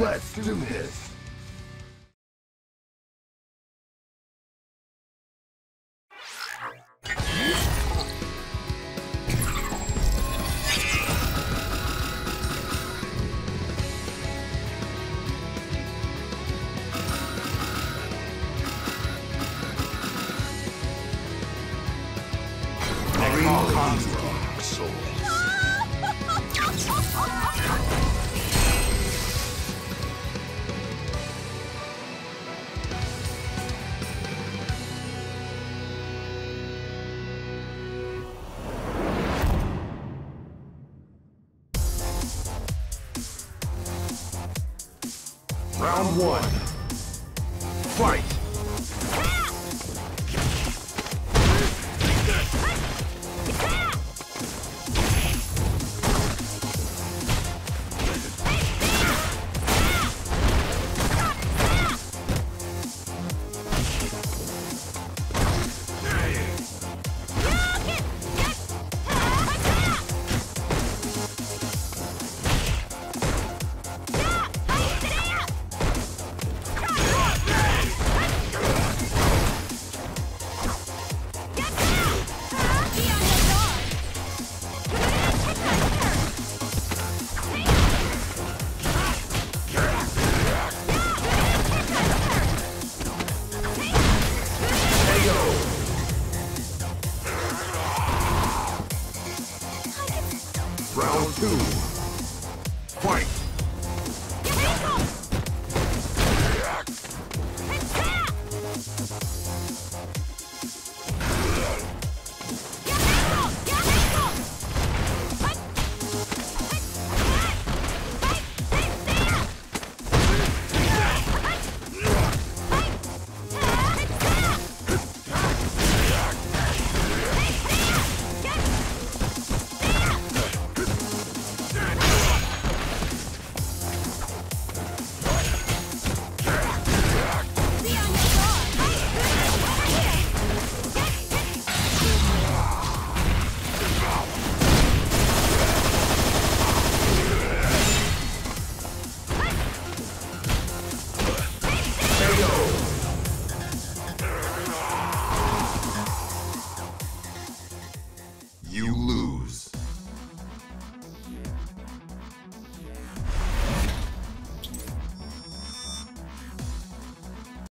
Let's do this! Round one. Fight! Round two. Fight!